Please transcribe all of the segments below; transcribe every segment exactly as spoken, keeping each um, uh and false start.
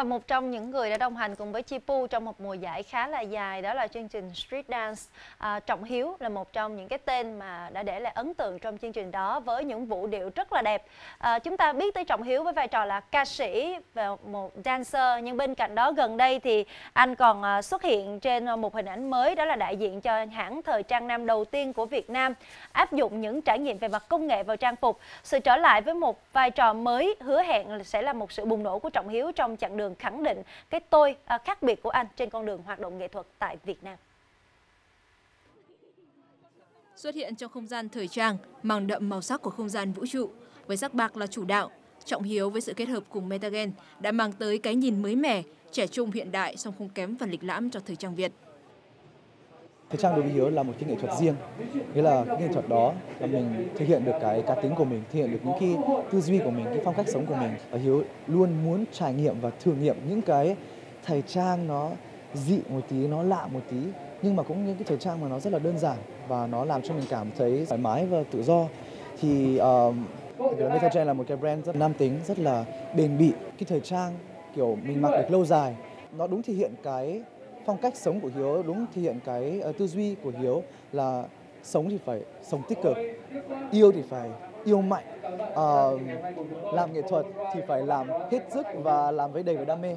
Và một trong những người đã đồng hành cùng với Chi Pu trong một mùa giải khá là dài đó là chương trình Street Dance. À, Trọng Hiếu là một trong những cái tên mà đã để lại ấn tượng trong chương trình đó với những vũ điệu rất là đẹp. À, chúng ta biết tới Trọng Hiếu với vai trò là ca sĩ và một dancer, nhưng bên cạnh đó gần đây thì anh còn xuất hiện trên một hình ảnh mới, đó là đại diện cho hãng thời trang nam đầu tiên của Việt Nam áp dụng những trải nghiệm về mặt công nghệ vào trang phục. Sự trở lại với một vai trò mới hứa hẹn sẽ là một sự bùng nổ của Trọng Hiếu trong chặng đường khẳng định cái tôi khác biệt của anh trên con đường hoạt động nghệ thuật tại Việt Nam. Xuất hiện trong không gian thời trang, mang đậm màu sắc của không gian vũ trụ, với sắc bạc là chủ đạo, Trọng Hiếu với sự kết hợp cùng MetaGen đã mang tới cái nhìn mới mẻ, trẻ trung hiện đại song không kém phần lịch lãm cho thời trang Việt. Thời trang đối với Hiếu là một cái nghệ thuật riêng, nghĩa là cái nghệ thuật đó là mình thể hiện được cái cá tính của mình, thể hiện được những cái tư duy của mình, cái phong cách sống của mình. Và Hiếu luôn muốn trải nghiệm và thử nghiệm những cái thời trang nó dị một tí, nó lạ một tí, nhưng mà cũng những cái thời trang mà nó rất là đơn giản và nó làm cho mình cảm thấy thoải mái và tự do. Thì uh, MitaGen là một cái brand rất nam tính, rất là bền bỉ. Cái thời trang kiểu mình mặc được lâu dài, nó đúng thể hiện cái phong cách sống của Hiếu, đúng thể hiện cái uh, tư duy của Hiếu là sống thì phải sống tích cực, yêu thì phải yêu mạnh, uh, làm nghệ thuật thì phải làm hết sức và làm với đầy và đam mê.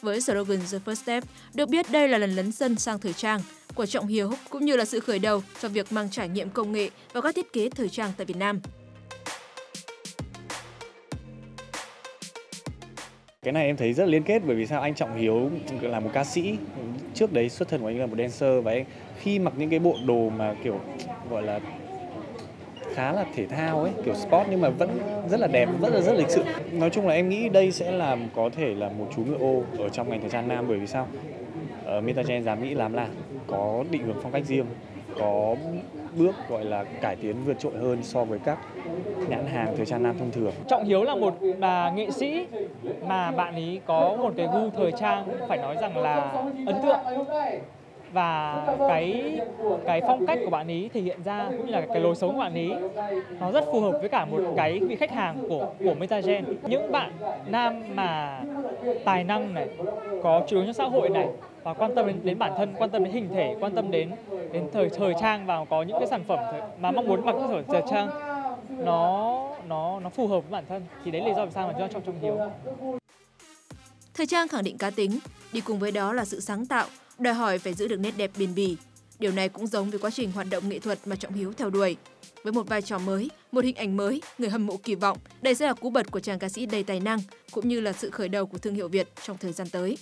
Với slogan The First Step, được biết đây là lần lấn sân sang thời trang của Trọng Hiếu, cũng như là sự khởi đầu cho việc mang trải nghiệm công nghệ và các thiết kế thời trang tại Việt Nam. Cái này em thấy rất liên kết, bởi vì sao anh Trọng Hiếu là một ca sĩ, trước đấy xuất thân của anh là một dancer, và anh khi mặc những cái bộ đồ mà kiểu gọi là khá là thể thao ấy, kiểu sport nhưng mà vẫn rất là đẹp, rất là rất lịch sự. Nói chung là em nghĩ đây sẽ là có thể là một chú ngựa ô ở trong ngành thời trang nam, bởi vì sao? Ở MitaGen dám nghĩ làm là có định hướng phong cách riêng, có bước gọi là cải tiến vượt trội hơn so với các nhãn hàng thời trang nam thông thường. Trọng Hiếu là một bà nghệ sĩ mà bạn ấy có một cái gu thời trang phải nói rằng là ấn tượng, và cái cái phong cách của bạn ấy thể hiện ra cũng như là cái lối sống của bạn ấy nó rất phù hợp với cả một cái vị khách hàng của của MitaGen. Những bạn nam mà tài năng này, có chiều hướng trong xã hội này, và quan tâm đến, đến bản thân, quan tâm đến hình thể, quan tâm đến đến thời thời trang, và có những cái sản phẩm mà mong muốn mặc thời, thời trang nó nó nó phù hợp với bản thân, thì đấy là lý do vì sao mà cho Trọng Trọng Hiếu. Thời trang khẳng định cá tính, đi cùng với đó là sự sáng tạo, đòi hỏi phải giữ được nét đẹp bền bỉ. Điều này cũng giống với quá trình hoạt động nghệ thuật mà Trọng Hiếu theo đuổi. Với một vai trò mới, một hình ảnh mới, người hâm mộ kỳ vọng đây sẽ là cú bật của chàng ca sĩ đầy tài năng, cũng như là sự khởi đầu của thương hiệu Việt trong thời gian tới.